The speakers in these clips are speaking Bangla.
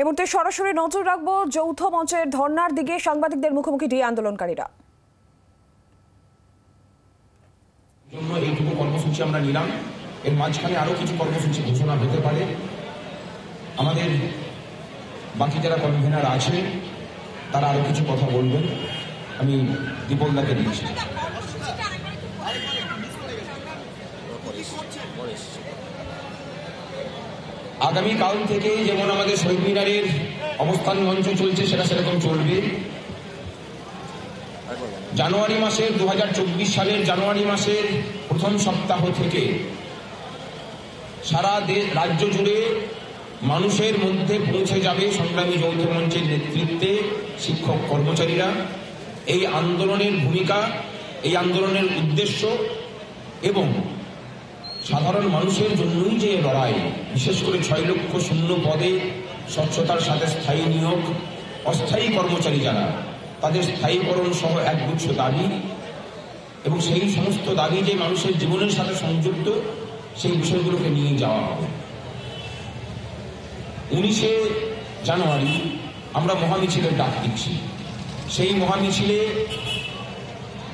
এই মুহূর্তে সরাসরি নজর রাখবো যৌথ মঞ্চের ধর্নার দিকে। সাংবাদিকদের মুখোমুখি ডিএ আন্দোলনকারীরা। জন্য এইটুকু কর্মসূচি আমরা নিলাম, এর মাঝখানে আরও কিছু কর্মসূচি ঘোষণা হতে পারে। আমাদের বাকি যারা কনভেনার আছে তারা আরও কিছু কথা বলবেন। আমি দীপলদাকে দিয়েছি। আগামীকাল থেকে যেমন আমাদের শহীদ মিনারের অবস্থান মঞ্চ চলছে, সেটা সেরকম চলবে। জানুয়ারি মাসের 2024 সালের জানুয়ারি মাসের প্রথম সপ্তাহ থেকে সারা রাজ্য জুড়ে মানুষের মধ্যে পৌঁছে যাবে সংগ্রামী যৌথ মঞ্চের নেতৃত্বে শিক্ষক কর্মচারীরা। এই আন্দোলনের ভূমিকা, এই আন্দোলনের উদ্দেশ্য এবং সাধারণ মানুষের জন্যই যে লড়াই, বিশেষ করে 6 লক্ষ শূন্য পদে স্বচ্ছতার সাথে স্থায়ী নিয়োগ, অস্থায়ী কর্মচারী যারা তাদের স্থায়ীকরণ সহ একগুচ্ছ দাবি, এবং সেই সমস্ত দাবি যে মানুষের জীবনের সাথে সংযুক্ত, সেই বিষয়গুলোকে নিয়ে যাওয়া হবে। 19 জানুয়ারি আমরা মহামিছিলের ডাক দিচ্ছি। সেই মহামিছিলে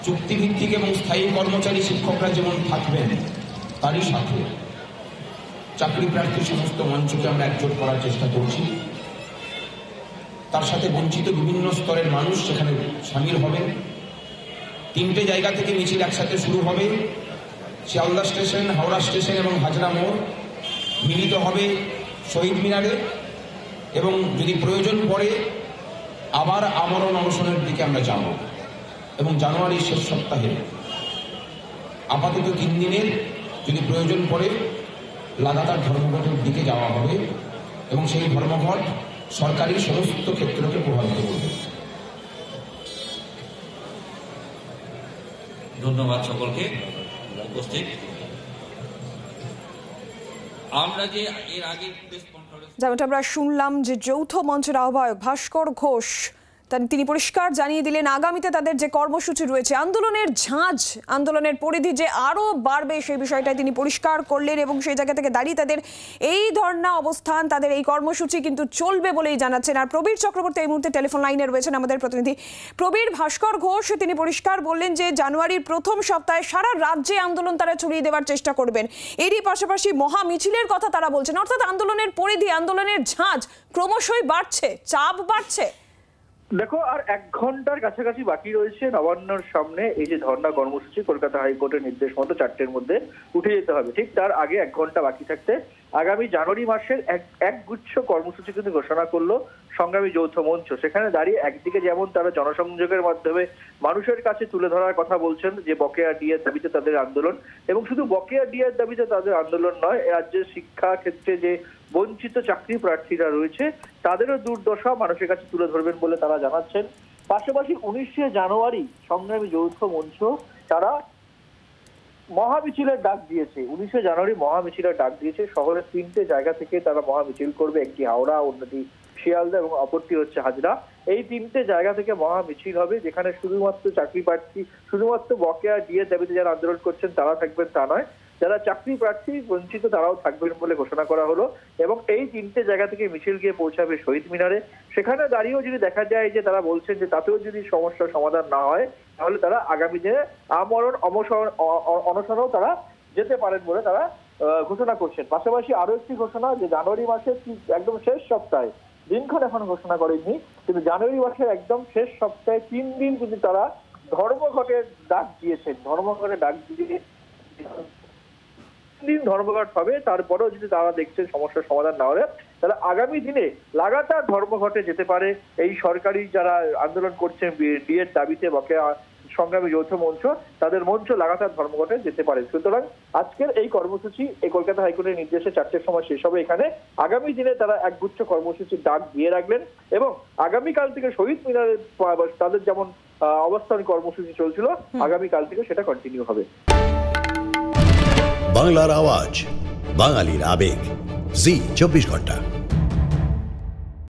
চুক্তিভিত্তিক এবং স্থায়ী কর্মচারী শিক্ষকরা যেমন থাকবেন, তারই সাথে চাকরি প্রার্থী সমস্ত মঞ্চকে আমরা একজোট করার চেষ্টা করছি। তার সাথে বঞ্চিত বিভিন্ন স্তরের মানুষ সেখানে সামিল হবে। 3টে জায়গা থেকে মিছিল একসাথে শুরু হবে। শিয়ালদা স্টেশন, হাওড়া স্টেশন এবং হাজরা মোড় মিলিত হবে শহীদ মিনারে, এবং যদি প্রয়োজন পড়ে আবার আমরণ অনশনের দিকে আমরা যাব। এবং জানুয়ারির শেষ সপ্তাহে আপাতত 3 দিনের যদি প্রয়োজন পড়ে লাগাতার ধর্মঘটের দিকে যাওয়া হবে, এবং সেই ধর্মঘট সরকারি সমস্ত ক্ষেত্রকে প্রভাবিত করবে। ধন্যবাদ সকলকে উপস্থিত। যেমনটা আমরা শুনলাম যে যৌথ মঞ্চের আহ্বায়ক ভাস্কর ঘোষ তিনি পরিষ্কার জানিয়ে দিলেন আগামীতে তাদের যে কর্মসূচি রয়েছে, আন্দোলনের ঝাঁজ, আন্দোলনের পরিধি যে আরও বাড়বে সেই বিষয়টাই তিনি পরিষ্কার করলেন, এবং সেই জায়গা থেকে দাঁড়িয়ে তাদের এই ধর্ণা অবস্থান, তাদের এই কর্মসূচি কিন্তু চলবে বলেই জানাচ্ছেন। আর প্রবীর চক্রবর্তী এই মুহূর্তে টেলিফোন লাইনে রয়েছেন আমাদের প্রতিনিধি প্রবীর। ভাস্কর ঘোষ তিনি পরিষ্কার বললেন যে জানুয়ারির প্রথম সপ্তাহে সারা রাজ্যে আন্দোলন তারা ছড়িয়ে দেওয়ার চেষ্টা করবেন। এরই পাশাপাশি মহা মিছিলের কথা তারা বলছেন, অর্থাৎ আন্দোলনের পরিধি, আন্দোলনের ঝাঁজ ক্রমশই বাড়ছে, চাপ বাড়ছে। দেখো, আর 1 ঘন্টার কাছাকাছি বাকি রয়েছে নবান্নর সামনে। এই যে ধর্ণা কর্মসূচি কলকাতা হাইকোর্টের নির্দেশ মতো 4টের মধ্যে উঠে যেতে হবে। ঠিক তার আগে 1 ঘন্টা বাকি থাকতে আগামী জানুয়ারি মাসের একগুচ্ছ কর্মসূচি কিন্তু ঘোষণা করলো সংগ্রামী যৌথ মঞ্চ। সেখানে দাঁড়িয়ে একদিকে যেমন তারা জনসংযোগের মাধ্যমে মানুষের কাছে তুলে ধরার কথা বলছেন যে বকেয়া ডিএর দাবিতে তাদের আন্দোলন, এবং শুধু বকেয়া ডিএর দাবিতে তাদের আন্দোলন নয়, রাজ্যের শিক্ষা ক্ষেত্রে যে বঞ্চিত চাকরি প্রার্থীরা রয়েছে তাদেরও দুর্দশা মানুষের কাছে তুলে ধরবেন বলে তারা জানাচ্ছেন। পাশাপাশি 19 জানুয়ারি সংগ্রামী যৌথ মঞ্চ তারা মহামিছিলের ডাক দিয়েছে। 19 জানুয়ারি মহামিছিলের ডাক দিয়েছে। শহরের 3টে জায়গা থেকে তারা মহামিছিল করবে, একটি হাওড়া, অন্যটি শিয়ালদা এবং অপরটি হচ্ছে হাজরা। এই 3টে জায়গা থেকে মহামিছিল হবে, যেখানে শুধুমাত্র চাকরি প্রার্থী, শুধুমাত্র বকেয়া ডিএ দাবিতে যারা আন্দোলন করছেন তারা থাকবেন তা নয়, যারা চাকরি প্রার্থী বঞ্চিত তারাও থাকবেন বলে ঘোষণা করা হলো। এবং এই 3টে জায়গা থেকে মিছিল গিয়ে পৌঁছাবে শহীদ মিনারে। সেখানে দাঁড়িয়েও যদি দেখা যায় যে তারা বলছেন যে তাতেও যদি সমস্যার সমাধান না হয় তাহলে তারা আগামী দিনে আমরণ অনশনেও তারা যেতে পারেন বলে তারা ঘোষণা করছেন। পাশাপাশি আরো একটি ঘোষণা যে জানুয়ারি মাসের একদম শেষ সপ্তাহে, দিনক্ষণ এখন ঘোষণা করেননি, কিন্তু জানুয়ারি মাসের একদম শেষ সপ্তাহে 3 দিন কিন্তু তারা ধর্মঘটের ডাক দিয়েছেন। ধর্মঘটের ডাক দিয়ে 3 দিন ধর্মঘট হবে। তারপরেও যদি তারা দেখছেন সমস্যার সমাধান না হলে তাহলে আগামী দিনে লাগাতার ধর্মঘটে যেতে পারে এই সরকারি যারা আন্দোলন করছেন ডিএর দাবিতে বকেয়া সংগ্রামী যৌথ মঞ্চ, তাদের মঞ্চ লাগাতার ধর্মঘটে যেতে পারে। সুতরাং আজকের এই কর্মসূচি এই কলকাতা হাইকোর্টের নির্দেশে 4টের সময় শেষ হবে। এখানে আগামী দিনে তারা একগুচ্ছ কর্মসূচির ডাক দিয়ে রাখলেন, এবং আগামীকাল থেকে শহীদ মিনারে তাদের যেমন অবস্থান কর্মসূচি চলছিল আগামীকাল থেকে সেটা কন্টিনিউ হবে। বাংলার আওয়াজ, বাঙালির আবেগ, Zee 24 ঘন্টা।